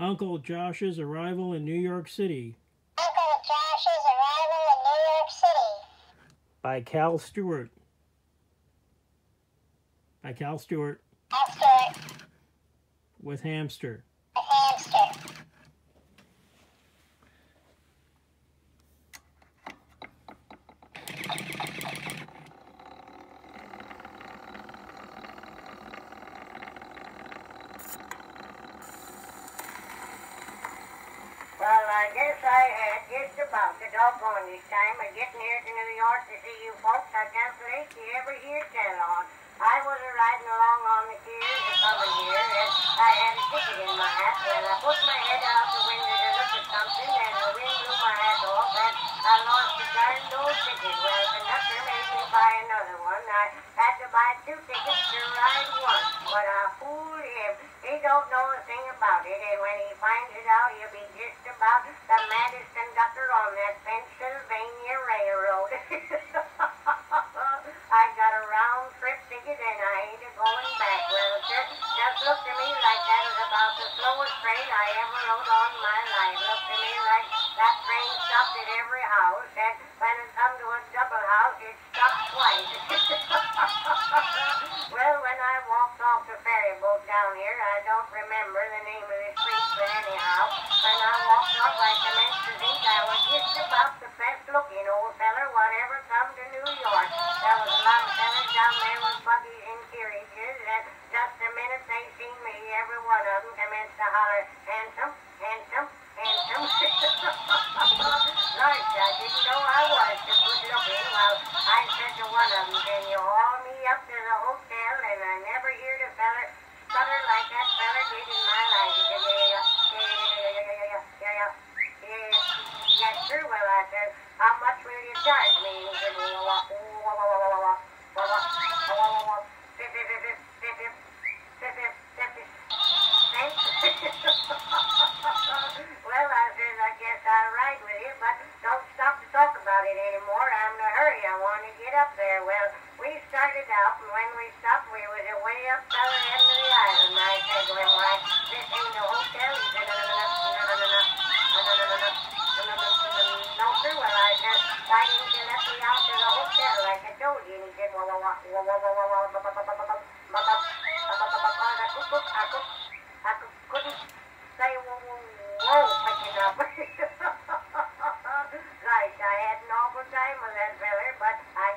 Uncle Josh's arrival in New York City. Uncle Josh's arrival in New York City. By Cal Stewart. By Cal Stewart. Cal Stewart. With Hamster. With Hamster. Well, I guess I had just about the doggone this time of getting here to New York to see you folks. I can't believe you ever hear tell on. I was riding along on the pier the other year, and I had a ticket in my hat, and I put my head out the window to look at something, and the wind blew my hat off, and I lost the darned old ticket. Well, the conductor made me buy another one. I had to buy 2 tickets to ride one, but I fooled him. He don't know a thing about it, and when he finds it out, he'll be just about the maddest conductor on that Pennsylvania Railroad. I got a round-trip ticket, and I ain't going back. Well, it just looked to me like that was about the slowest train I ever rode on my life. Looked to me like that train stopped at every house, and when it come to a double house, it stopped twice. Well, when I walked off the ferry boat down here, I don't remember the name of the street, but anyhow, when I walked off, I commenced to think I was just about the best-looking old feller whatever come to New York. There was a lot of fellers down there with buggies and carriages, and just the minute they seen me, every one of them commenced to holler, handsome, handsome, handsome. Lord, I didn't know I was so good-looking. Well, I said to one of them, can you haul me up to the hotel? And I never heard a feller stutter like that feller did in my life. Yes, sir. Well, I said, how much will you charge me? He said, well, I said, I guess I'll ride with you, but don't stop to talk about it anymore. I'm in a hurry. I want to get up there. Well, we started out, and when we stopped, we was away up the other end of the island. I said to him, why, this ain't no hotel. He said, no, sir. Well, I said, why didn't you let me out to the hotel like I told you? And he said, I couldn't say whoa picking up. Gosh, I had an awful time with that feller, but I